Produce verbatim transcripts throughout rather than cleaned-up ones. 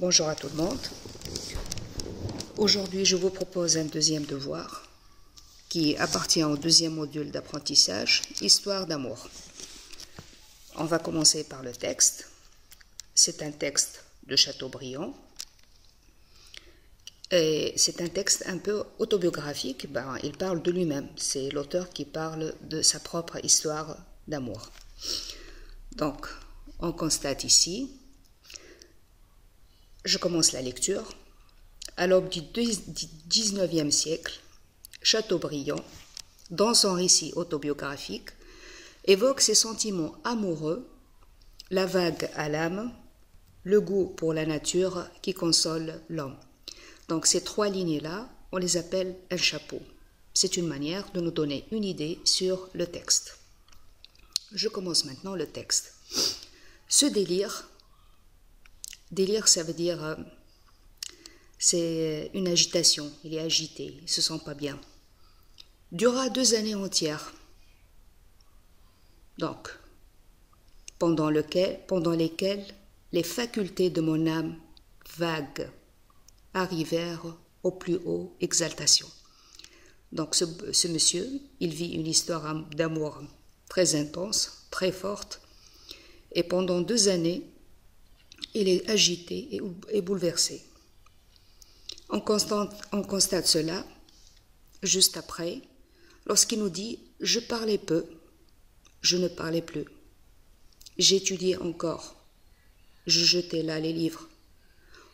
Bonjour à tout le monde. Aujourd'hui, je vous propose un deuxième devoir qui appartient au deuxième module d'apprentissage, Histoire d'amour. On va commencer par le texte. C'est un texte de Chateaubriand. Et c'est un texte un peu autobiographique, ben, il parle de lui-même. C'est l'auteur qui parle de sa propre histoire d'amour. Donc, on constate ici, je commence la lecture. À l'aube du dix-neuvième siècle, Chateaubriand, dans son récit autobiographique, évoque ses sentiments amoureux, la vague à l'âme, le goût pour la nature qui console l'homme. Donc ces trois lignées-là, on les appelle un chapeau. C'est une manière de nous donner une idée sur le texte. Je commence maintenant le texte. Ce délire, délire ça veut dire, euh, c'est une agitation, il est agité, il ne se sent pas bien, dura deux années entières. Donc, pendant, lequel, pendant lesquelles les facultés de mon âme vague arrivèrent aux plus hautes exaltations. Donc ce, ce monsieur, il vit une histoire d'amour très intense, très forte, et pendant deux années, il est agité et, et bouleversé. On constate, on constate cela juste après, lorsqu'il nous dit « je parlais peu ». Je ne parlais plus. J'étudiais encore. Je jetais là les livres.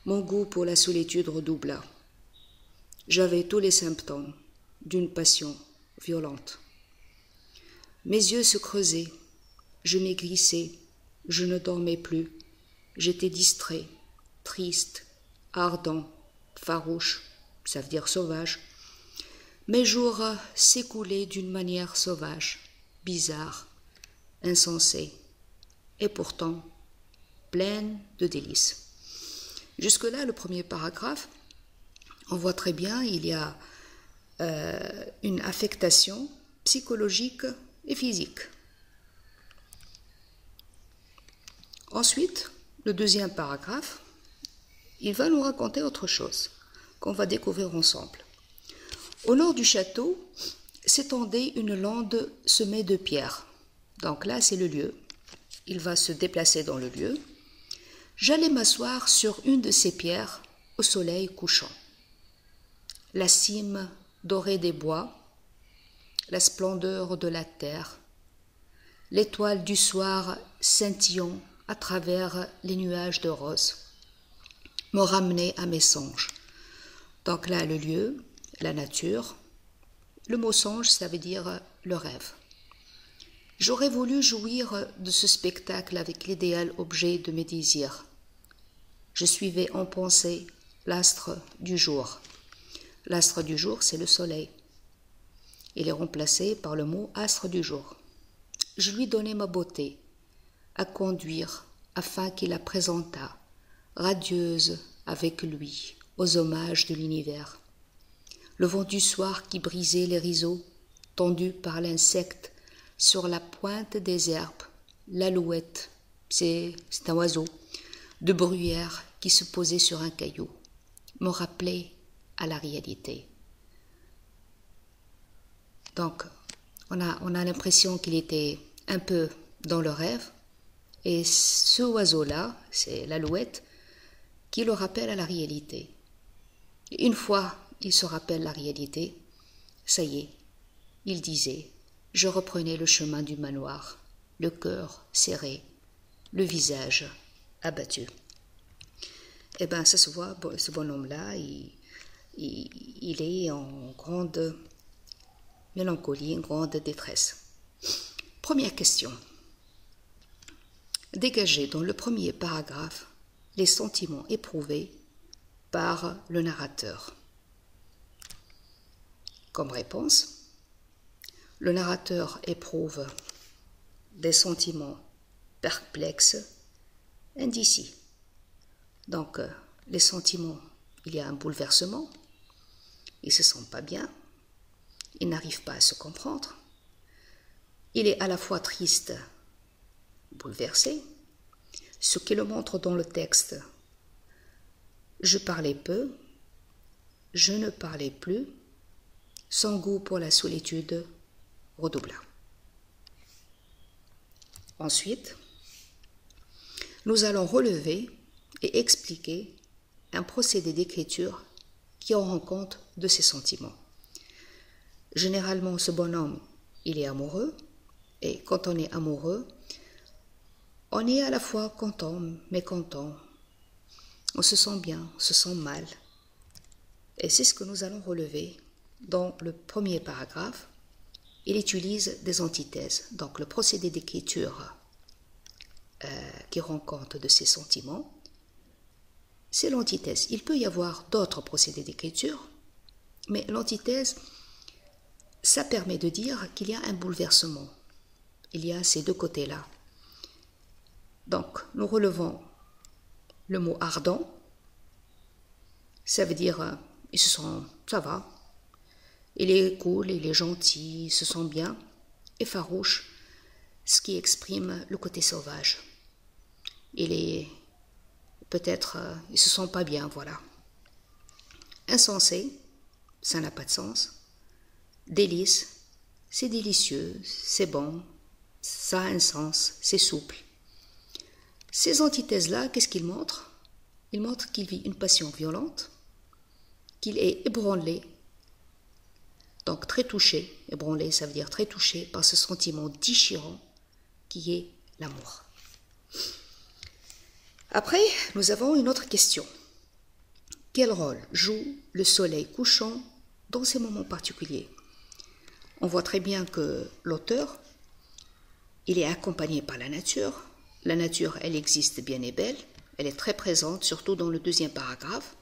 Mon goût pour la solitude redoubla. J'avais tous les symptômes d'une passion violente. Mes yeux se creusaient. Je maigrissais. Je ne dormais plus. J'étais distrait, triste, ardent, farouche, ça veut dire sauvage. Mes jours s'écoulaient d'une manière sauvage, bizarre, insensé, et pourtant pleine de délices. Jusque-là, le premier paragraphe, on voit très bien, il y a euh, une affectation psychologique et physique. Ensuite, le deuxième paragraphe, il va nous raconter autre chose qu'on va découvrir ensemble. Au nord du château s'étendait une lande semée de pierres. Donc là, c'est le lieu. Il va se déplacer dans le lieu. J'allais m'asseoir sur une de ces pierres au soleil couchant. La cime dorée des bois, la splendeur de la terre, l'étoile du soir scintillant à travers les nuages de rose, me ramenaient à mes songes. Donc là, le lieu, la nature. Le mot « songe », ça veut dire le rêve. J'aurais voulu jouir de ce spectacle avec l'idéal objet de mes désirs. Je suivais en pensée l'astre du jour. L'astre du jour, c'est le soleil. Il est remplacé par le mot « astre du jour ». Je lui donnais ma beauté, à conduire, afin qu'il la présentât, radieuse avec lui, aux hommages de l'univers. Le vent du soir qui brisait les riseaux, tendus par l'insecte, sur la pointe des herbes, l'alouette, c'est un oiseau, de bruyère qui se posait sur un caillou, me rappelait à la réalité. Donc, on a, on a l'impression qu'il était un peu dans le rêve, et ce oiseau-là, c'est l'alouette, qui le rappelle à la réalité. Une fois, il se rappelle la réalité, ça y est, il disait. Je reprenais le chemin du manoir, le cœur serré, le visage abattu. Eh bien, ça se voit, ce bonhomme-là, il, il, il est en grande mélancolie, une grande détresse. Première question. Dégagez dans le premier paragraphe les sentiments éprouvés par le narrateur. Comme réponse, le narrateur éprouve des sentiments perplexes, indécis. Donc, les sentiments, il y a un bouleversement, il ne se sent pas bien, il n'arrive pas à se comprendre, il est à la fois triste, bouleversé, ce qui le montre dans le texte. Je parlais peu, je ne parlais plus, son goût pour la solitude redoubla. Ensuite, nous allons relever et expliquer un procédé d'écriture qui en rend compte de ses sentiments. Généralement, ce bonhomme, il est amoureux, et quand on est amoureux, on est à la fois content, mécontent. On se sent bien, on se sent mal. Et c'est ce que nous allons relever dans le premier paragraphe. Il utilise des antithèses. Donc le procédé d'écriture euh, qui rend compte de ses sentiments, c'est l'antithèse. Il peut y avoir d'autres procédés d'écriture, mais l'antithèse, ça permet de dire qu'il y a un bouleversement. Il y a ces deux côtés-là. Donc, nous relevons le mot « ardent ». Ça veut dire euh, « il se sent, ça va ». Il est cool, il est gentil, il se sent bien, et farouche, ce qui exprime le côté sauvage. Il est peut-être, euh, il se sent pas bien, voilà. Insensé, ça n'a pas de sens. Délice, c'est délicieux, c'est bon, ça a un sens, c'est souple. Ces antithèses-là, qu'est-ce qu'ils montrent? Ils montrent qu'il vit une passion violente, qu'il est ébranlé. Donc très touché, ébranlé, ça veut dire très touché par ce sentiment déchirant qui est l'amour. Après, nous avons une autre question. Quel rôle joue le soleil couchant dans ces moments particuliers? On voit très bien que l'auteur, il est accompagné par la nature. La nature, elle existe bien et belle, elle est très présente, surtout dans le deuxième paragraphe.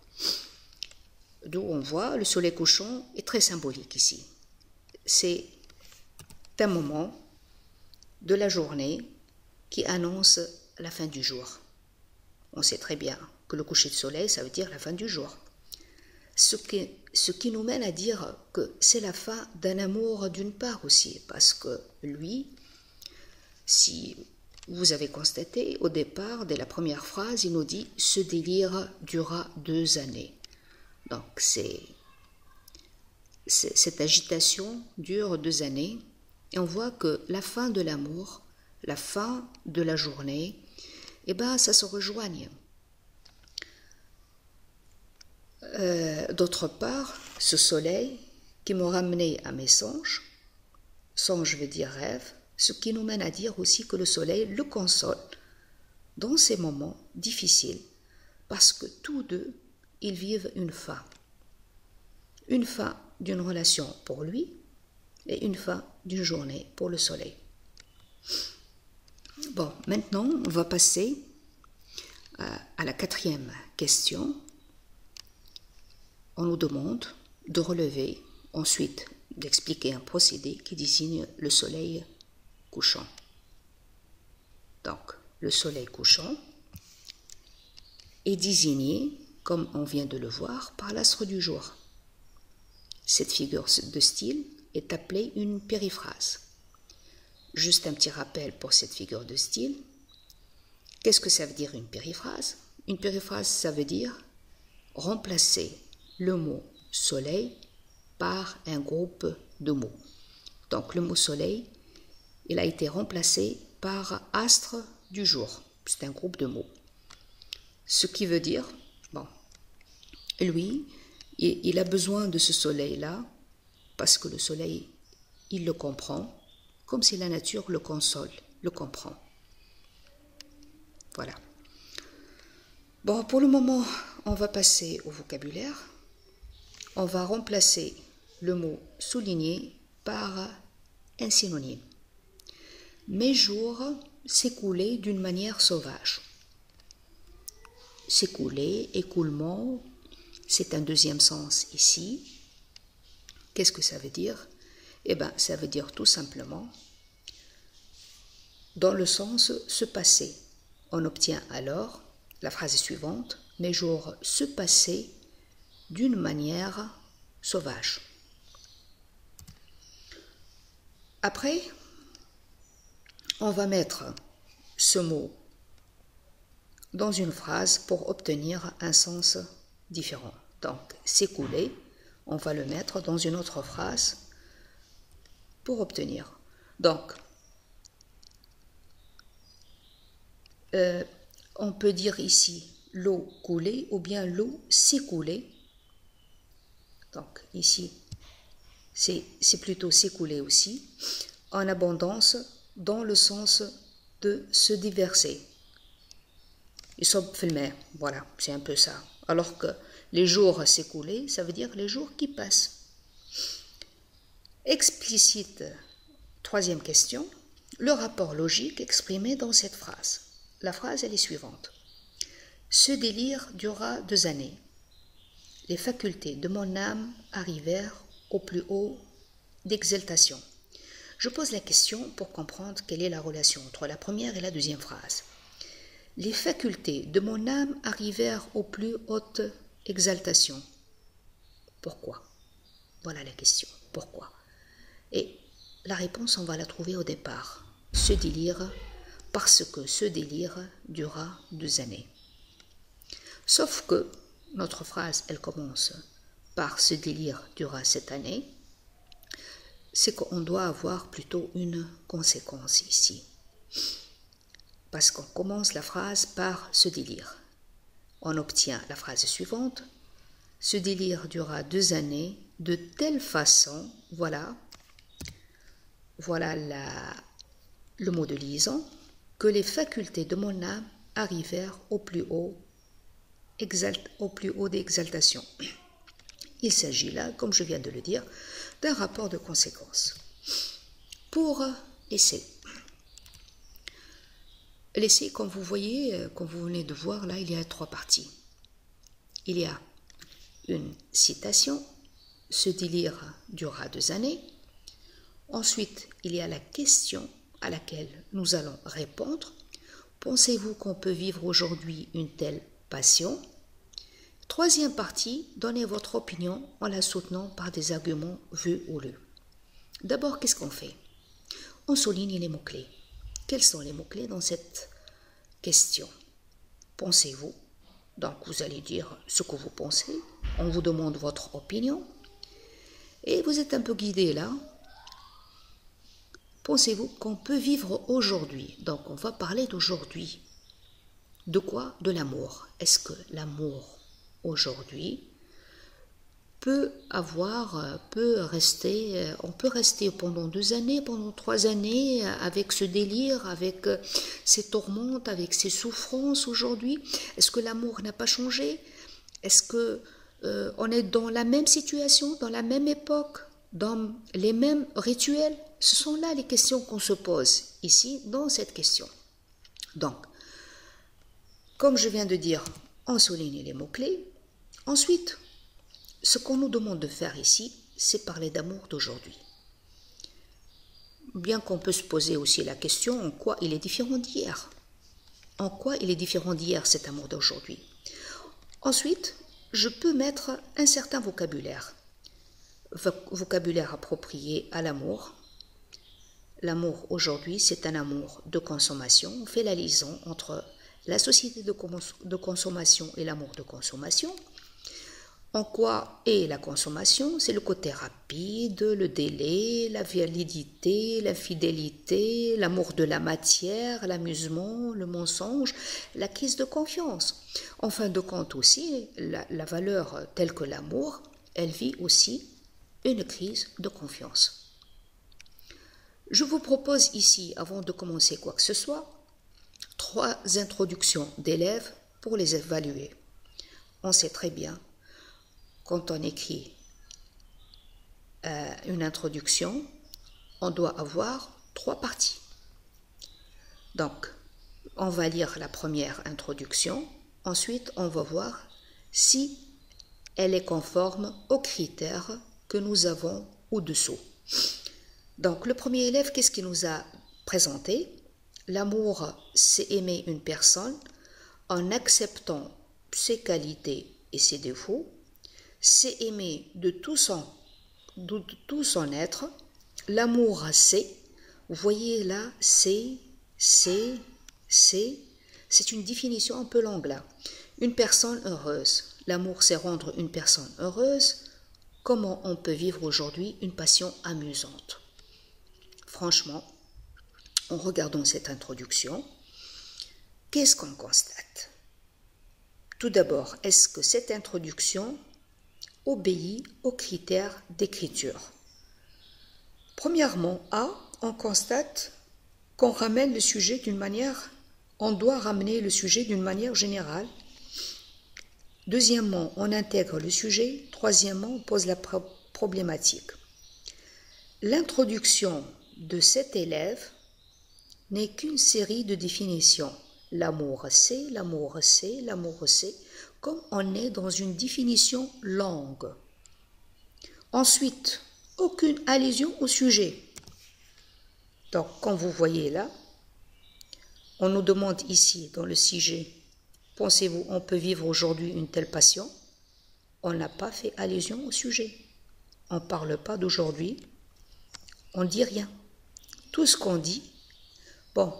D'où on voit, le soleil couchant est très symbolique ici. C'est un moment de la journée qui annonce la fin du jour. On sait très bien que le coucher de soleil, ça veut dire la fin du jour. Ce qui, ce qui nous mène à dire que c'est la fin d'un amour d'une part aussi, parce que lui, si vous avez constaté, au départ, dès la première phrase, il nous dit « ce délire dura deux années ». Donc, c'est, c'est, cette agitation dure deux années et on voit que la fin de l'amour, la fin de la journée, eh ben, ça se rejoigne. Euh, d'autre part, ce soleil qui m'a ramené à mes songes, songes, je veux dire rêve, ce qui nous mène à dire aussi que le soleil le console dans ces moments difficiles parce que tous deux, ils vivent une fin. Une fin d'une relation pour lui et une fin d'une journée pour le soleil. Bon, maintenant, on va passer à, à la quatrième question. On nous demande de relever, ensuite d'expliquer un procédé qui désigne le soleil couchant. Donc, le soleil couchant est désigné, comme on vient de le voir, par l'astre du jour. Cette figure de style est appelée une périphrase. Juste un petit rappel pour cette figure de style. Qu'est-ce que ça veut dire une périphrase? Une périphrase, ça veut dire remplacer le mot « soleil » par un groupe de mots. Donc le mot « soleil », il a été remplacé par « astre du jour ». C'est un groupe de mots. Ce qui veut dire... Bon, lui, il a besoin de ce soleil-là parce que le soleil, il le comprend, comme si la nature le console, le comprend. Voilà. Bon, pour le moment, on va passer au vocabulaire. On va remplacer le mot « souligné » par un synonyme. « Mes jours s'écoulaient d'une manière sauvage ». S'écouler, écoulement, c'est un deuxième sens ici. Qu'est-ce que ça veut dire? Eh bien, ça veut dire tout simplement, dans le sens se passer. On obtient alors la phrase suivante, mes jours se passaient d'une manière sauvage. Après, on va mettre ce mot dans une phrase pour obtenir un sens différent. Donc, s'écouler, on va le mettre dans une autre phrase pour obtenir. Donc, euh, on peut dire ici l'eau coulée ou bien l'eau s'écoulée. Donc, ici, c'est plutôt s'écouler aussi, en abondance dans le sens de se déverser. Voilà, c'est un peu ça. Alors que les jours s'écoulés, ça veut dire les jours qui passent. Explicite, troisième question, le rapport logique exprimé dans cette phrase. La phrase, elle est suivante. Ce délire dura deux années. Les facultés de mon âme arrivèrent au plus haut d'exaltation. Je pose la question pour comprendre quelle est la relation entre la première et la deuxième phrase. Les facultés de mon âme arrivèrent aux plus hautes exaltations. Pourquoi? Voilà la question. Pourquoi? Et la réponse, on va la trouver au départ. Ce délire, parce que ce délire dura deux années. Sauf que notre phrase, elle commence par ce délire dura cette année. C'est qu'on doit avoir plutôt une conséquence ici. Parce qu'on commence la phrase par ce délire. On obtient la phrase suivante. Ce délire dura deux années de telle façon, voilà, voilà la, le mot de liaison, que les facultés de mon âme arrivèrent au plus haut, exalt, au plus haut d'exaltation. Il s'agit là, comme je viens de le dire, d'un rapport de conséquence. Pour l'essai. L'essai, comme vous voyez, comme vous venez de voir, là, il y a trois parties. Il y a une citation, ce délire durera deux années. Ensuite, il y a la question à laquelle nous allons répondre. Pensez-vous qu'on peut vivre aujourd'hui une telle passion? Troisième partie, donnez votre opinion en la soutenant par des arguments vus ou lus. D'abord, qu'est-ce qu'on fait? On souligne les mots-clés. Quels sont les mots-clés dans cette question? Pensez-vous? Donc, vous allez dire ce que vous pensez. On vous demande votre opinion. Et vous êtes un peu guidé là. Pensez-vous qu'on peut vivre aujourd'hui? Donc, on va parler d'aujourd'hui. De quoi? De l'amour. Est-ce que l'amour aujourd'hui peut avoir, peut rester, on peut rester pendant deux années, pendant trois années, avec ce délire, avec ces tourmentes, avec ces souffrances aujourd'hui? Est-ce que l'amour n'a pas changé? Est-ce que euh, on est dans la même situation, dans la même époque, dans les mêmes rituels? Ce sont là les questions qu'on se pose ici, dans cette question. Donc, comme je viens de dire, on souligne les mots-clés. Ensuite, ce qu'on nous demande de faire ici, c'est parler d'amour d'aujourd'hui. Bien qu'on peut se poser aussi la question en quoi il est différent d'hier. En quoi il est différent d'hier cet amour d'aujourd'hui. Ensuite, je peux mettre un certain vocabulaire. Vocabulaire approprié à l'amour. L'amour aujourd'hui, c'est un amour de consommation. On fait la liaison entre la société de, cons de consommation et l'amour de consommation. En quoi est la consommation? C'est le côté rapide, le délai, la validité, la fidélité, l'amour de la matière, l'amusement, le mensonge, la crise de confiance. En fin de compte aussi, la, la valeur telle que l'amour, elle vit aussi une crise de confiance. Je vous propose ici, avant de commencer quoi que ce soit, trois introductions d'élèves pour les évaluer. On sait très bien, quand on écrit euh, une introduction, on doit avoir trois parties. Donc, on va lire la première introduction. Ensuite, on va voir si elle est conforme aux critères que nous avons au-dessous. Donc, le premier élève, qu'est-ce qu'il nous a présenté? L'amour, c'est aimer une personne en acceptant ses qualités et ses défauts. C'est aimer de tout son, de tout son être. L'amour, c'est, vous voyez là, c'est, c'est, c'est, c'est une définition un peu longue là. Une personne heureuse, l'amour c'est rendre une personne heureuse, comment on peut vivre aujourd'hui une passion amusante? Franchement, en regardant cette introduction, qu'est-ce qu'on constate? Tout d'abord, est-ce que cette introduction obéit aux critères d'écriture? Premièrement, A, on constate qu'on ramène le sujet d'une manière, on doit ramener le sujet d'une manière générale. Deuxièmement, on intègre le sujet. Troisièmement, on pose la problématique. L'introduction de cet élève n'est qu'une série de définitions. L'amour c'est, l'amour c'est, l'amour c'est, comme on est dans une définition longue. Ensuite, aucune allusion au sujet. Donc, comme vous voyez là, on nous demande ici, dans le sujet, pensez-vous, on peut vivre aujourd'hui une telle passion? On n'a pas fait allusion au sujet. On ne parle pas d'aujourd'hui. On ne dit rien. Tout ce qu'on dit, bon,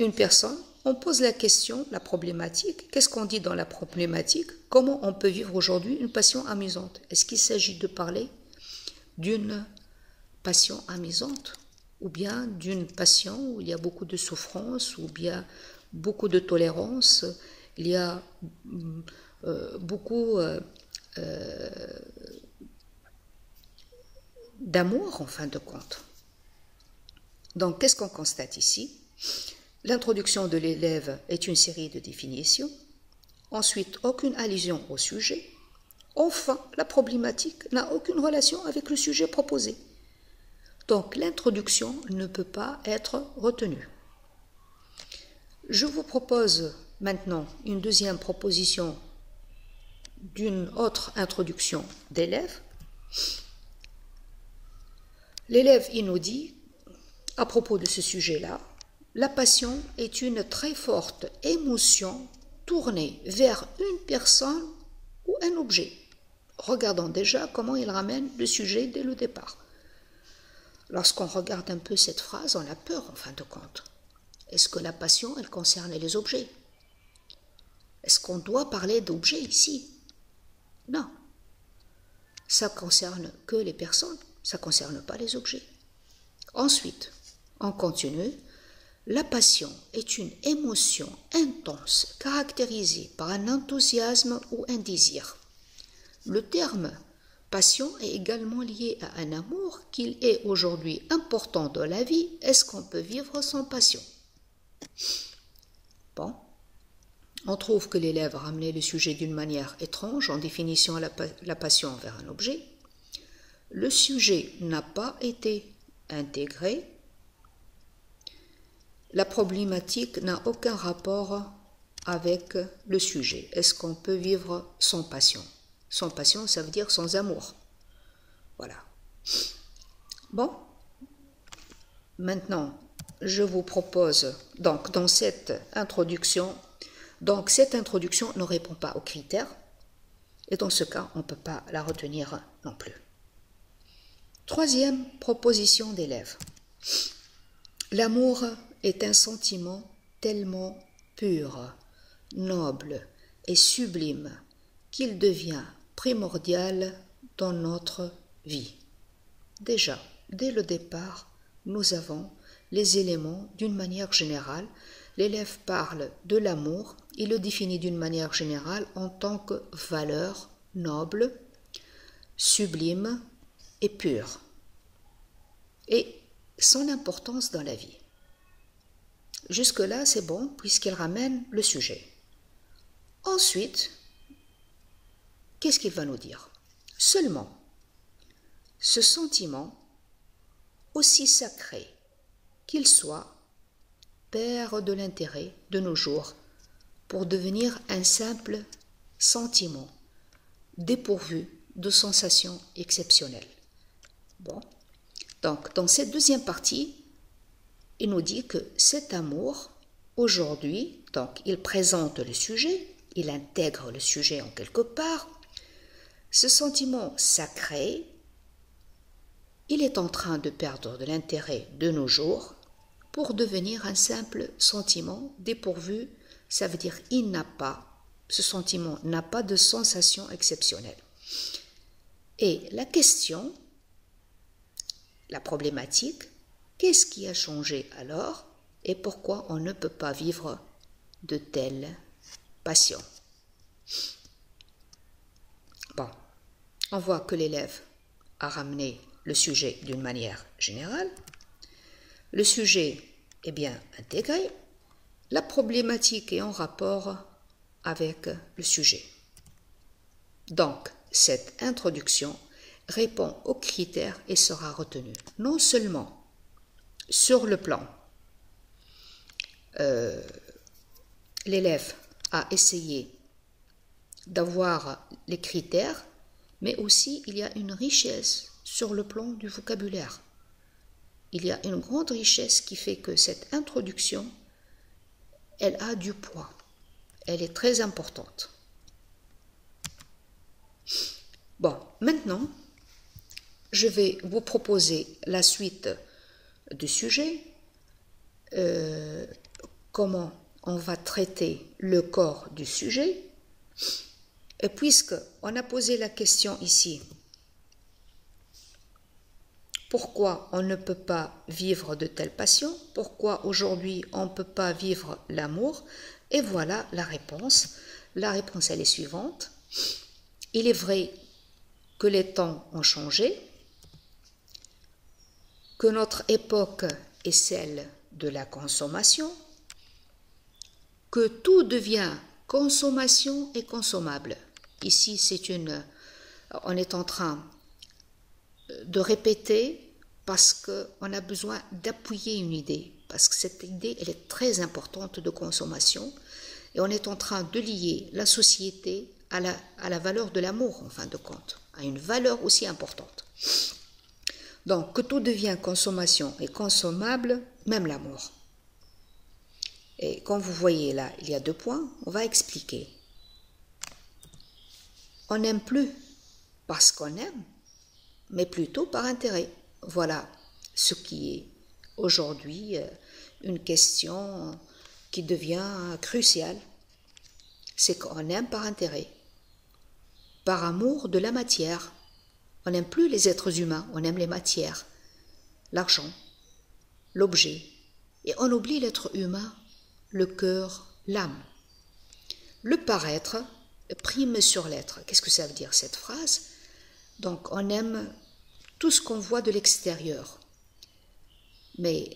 une personne, on pose la question, la problématique. Qu'est-ce qu'on dit dans la problématique? Comment on peut vivre aujourd'hui une passion amusante? Est-ce qu'il s'agit de parler d'une passion amusante ou bien d'une passion où il y a beaucoup de souffrance ou bien beaucoup de tolérance, il y a euh, beaucoup euh, euh, d'amour en fin de compte. Donc, qu'est-ce qu'on constate ici? L'introduction de l'élève est une série de définitions, ensuite aucune allusion au sujet, enfin la problématique n'a aucune relation avec le sujet proposé. Donc l'introduction ne peut pas être retenue. Je vous propose maintenant une deuxième proposition d'une autre introduction d'élève. L'élève, il nous dit, à propos de ce sujet-là, la passion est une très forte émotion tournée vers une personne ou un objet. Regardons déjà comment il ramène le sujet dès le départ. Lorsqu'on regarde un peu cette phrase, on a peur en fin de compte. Est-ce que la passion, elle concerne les objets? Est-ce qu'on doit parler d'objets ici? Non. Ça concerne que les personnes, ça ne concerne pas les objets. Ensuite, on continue. La passion est une émotion intense caractérisée par un enthousiasme ou un désir. Le terme passion est également liée à un amour qu'il est aujourd'hui important dans la vie. Est-ce qu'on peut vivre sans passion? Bon, on trouve que l'élève ramenait le sujet d'une manière étrange en définissant la, la passion vers un objet. Le sujet n'a pas été intégré. La problématique n'a aucun rapport avec le sujet. Est-ce qu'on peut vivre sans passion? Sans passion, ça veut dire sans amour. Voilà. Bon. Maintenant, je vous propose, donc, dans cette introduction, donc, cette introduction ne répond pas aux critères. Et dans ce cas, on ne peut pas la retenir non plus. Troisième proposition d'élève. L'amour est un sentiment tellement pur, noble et sublime qu'il devient primordial dans notre vie. Déjà, dès le départ, nous avons les éléments d'une manière générale. L'élève parle de l'amour, il le définit d'une manière générale en tant que valeur noble, sublime et pure, et son importance dans la vie. Jusque-là, c'est bon puisqu'il ramène le sujet. Ensuite, qu'est-ce qu'il va nous dire? Seulement, ce sentiment, aussi sacré qu'il soit, perd de l'intérêt de nos jours pour devenir un simple sentiment dépourvu de sensations exceptionnelles. Bon, donc dans cette deuxième partie, il nous dit que cet amour, aujourd'hui, donc il présente le sujet, il intègre le sujet en quelque part. Ce sentiment sacré, il est en train de perdre de l'intérêt de nos jours pour devenir un simple sentiment dépourvu, ça veut dire il n'a pas Ce sentiment n'a pas de sensation exceptionnelle. Et la question, la problématique, qu'est-ce qui a changé alors et pourquoi on ne peut pas vivre de telles passions? Bon, on voit que l'élève a ramené le sujet d'une manière générale, le sujet est bien intégré, la problématique est en rapport avec le sujet. Donc, cette introduction répond aux critères et sera retenue, non seulement sur le plan. Euh, l'élève a essayé d'avoir les critères, mais aussi il y a une richesse sur le plan du vocabulaire. Il y a une grande richesse qui fait que cette introduction, elle a du poids. Elle est très importante. Bon, maintenant, je vais vous proposer la suite du sujet. Euh, comment on va traiter le corps du sujet. Et puisqu'on a posé la question ici, pourquoi on ne peut pas vivre de telles passions? Pourquoi aujourd'hui on ne peut pas vivre l'amour? Et voilà la réponse. La réponse, elle est suivante. Il est vrai que les temps ont changé, que notre époque est celle de la consommation, que tout devient consommation et consommable. Ici, c'est une, on est en train de répéter parce qu'on a besoin d'appuyer une idée, parce que cette idée elle est très importante de consommation, et on est en train de lier la société à la, à la valeur de l'amour en fin de compte, à une valeur aussi importante. Donc que tout devient consommation et consommable, même l'amour. Et quand vous voyez là, il y a deux points, on va expliquer. On n'aime plus parce qu'on aime, mais plutôt par intérêt. Voilà ce qui est aujourd'hui une question qui devient cruciale. C'est qu'on aime par intérêt, par amour de la matière. On n'aime plus les êtres humains, on aime les matières, l'argent, l'objet. Et on oublie l'être humain, le cœur, l'âme. Le paraître prime sur l'être. Qu'est-ce que ça veut dire cette phrase? Donc on aime tout ce qu'on voit de l'extérieur. Mais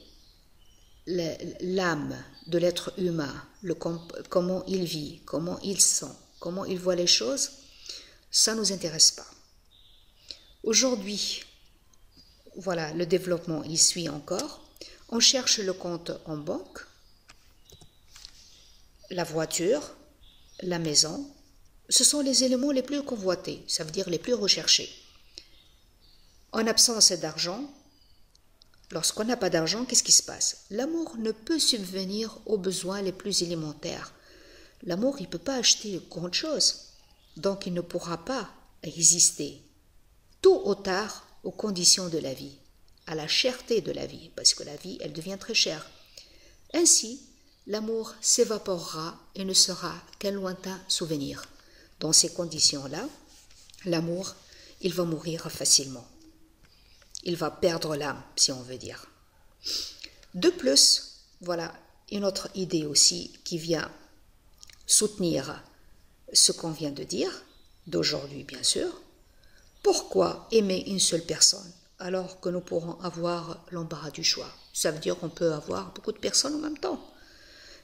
l'âme de l'être humain, le comment il vit, comment il sent, comment il voit les choses, ça ne nous intéresse pas. Aujourd'hui, voilà, le développement y suit encore. On cherche le compte en banque, la voiture, la maison. Ce sont les éléments les plus convoités, ça veut dire les plus recherchés. En absence d'argent, lorsqu'on n'a pas d'argent, qu'est-ce qui se passe? L'amour ne peut subvenir aux besoins les plus élémentaires. L'amour, il ne peut pas acheter grand chose, donc il ne pourra pas résister, tôt ou tard, aux conditions de la vie, à la cherté de la vie, parce que la vie, elle devient très chère. Ainsi, l'amour s'évaporera et ne sera qu'un lointain souvenir. Dans ces conditions-là, l'amour, il va mourir facilement. Il va perdre l'âme, si on veut dire. De plus, voilà une autre idée aussi qui vient soutenir ce qu'on vient de dire, d'aujourd'hui bien sûr. Pourquoi aimer une seule personne alors que nous pourrons avoir l'embarras du choix? Ça veut dire qu'on peut avoir beaucoup de personnes en même temps.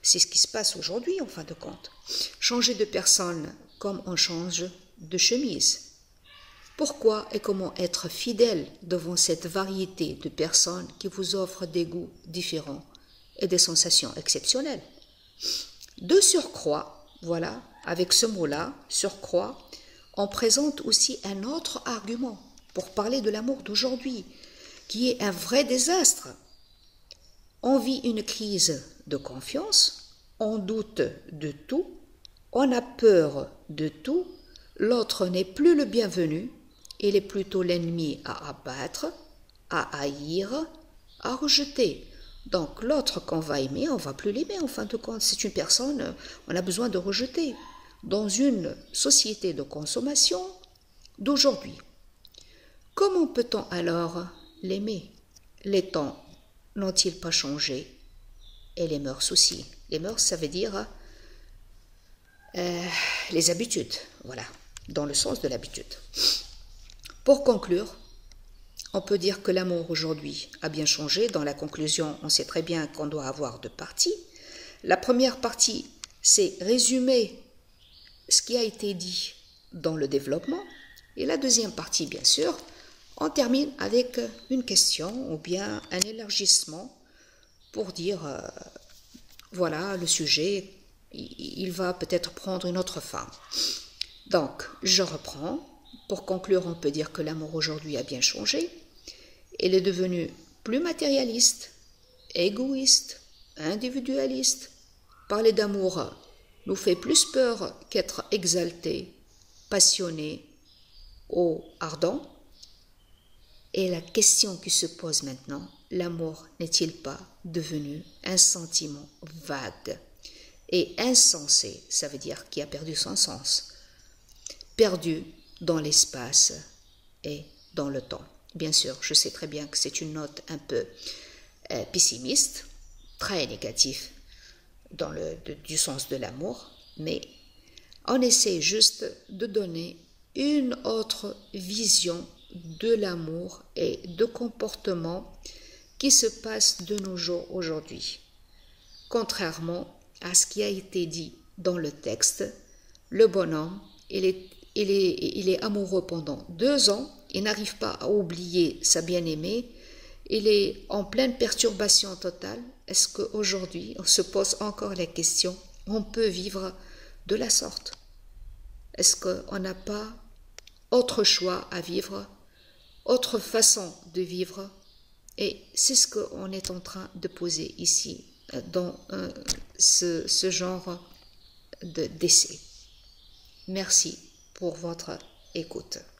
C'est ce qui se passe aujourd'hui en fin de compte. Changer de personne comme on change de chemise. Pourquoi et comment être fidèle devant cette variété de personnes qui vous offrent des goûts différents et des sensations exceptionnelles? De surcroît, voilà, avec ce mot-là, surcroît, on présente aussi un autre argument pour parler de l'amour d'aujourd'hui, qui est un vrai désastre. On vit une crise de confiance, on doute de tout, on a peur de tout, l'autre n'est plus le bienvenu, il est plutôt l'ennemi à abattre, à haïr, à rejeter. Donc l'autre qu'on va aimer, on ne va plus l'aimer en fin de compte. C'est une personne, on a besoin de rejeter. dans une société de consommation d'aujourd'hui. Comment peut-on alors l'aimer? Les temps n'ont-ils pas changé? Et les mœurs aussi. Les mœurs, ça veut dire euh, les habitudes, voilà, dans le sens de l'habitude. Pour conclure, on peut dire que l'amour aujourd'hui a bien changé. Dans la conclusion, on sait très bien qu'on doit avoir deux parties. La première partie, c'est résumer ce qui a été dit dans le développement. Et la deuxième partie, bien sûr, on termine avec une question ou bien un élargissement pour dire, euh, voilà, le sujet, il va peut-être prendre une autre forme. Donc, je reprends. Pour conclure, on peut dire que l'amour aujourd'hui a bien changé. Il est devenu plus matérialiste, égoïste, individualiste. Parler d'amour nous fait plus peur qu'être exalté, passionné ou ardent. Et la question qui se pose maintenant, l'amour n'est-il pas devenu un sentiment vague et insensé? Ça veut dire qu'il a perdu son sens, perdu dans l'espace et dans le temps. Bien sûr, je sais très bien que c'est une note un peu euh, pessimiste, très négative dans le, de, du sens de l'amour, mais on essaie juste de donner une autre vision de l'amour et de comportement qui se passe de nos jours aujourd'hui. Contrairement à ce qui a été dit dans le texte, le bonhomme, il est Il est, il est amoureux pendant deux ans, il n'arrive pas à oublier sa bien-aimée, il est en pleine perturbation totale. Est-ce qu'aujourd'hui, on se pose encore la question, on peut vivre de la sorte? Est-ce qu'on n'a pas autre choix à vivre, autre façon de vivre? Et c'est ce qu'on est en train de poser ici, dans euh, ce, ce genre de d'essai. Merci pour votre écoute.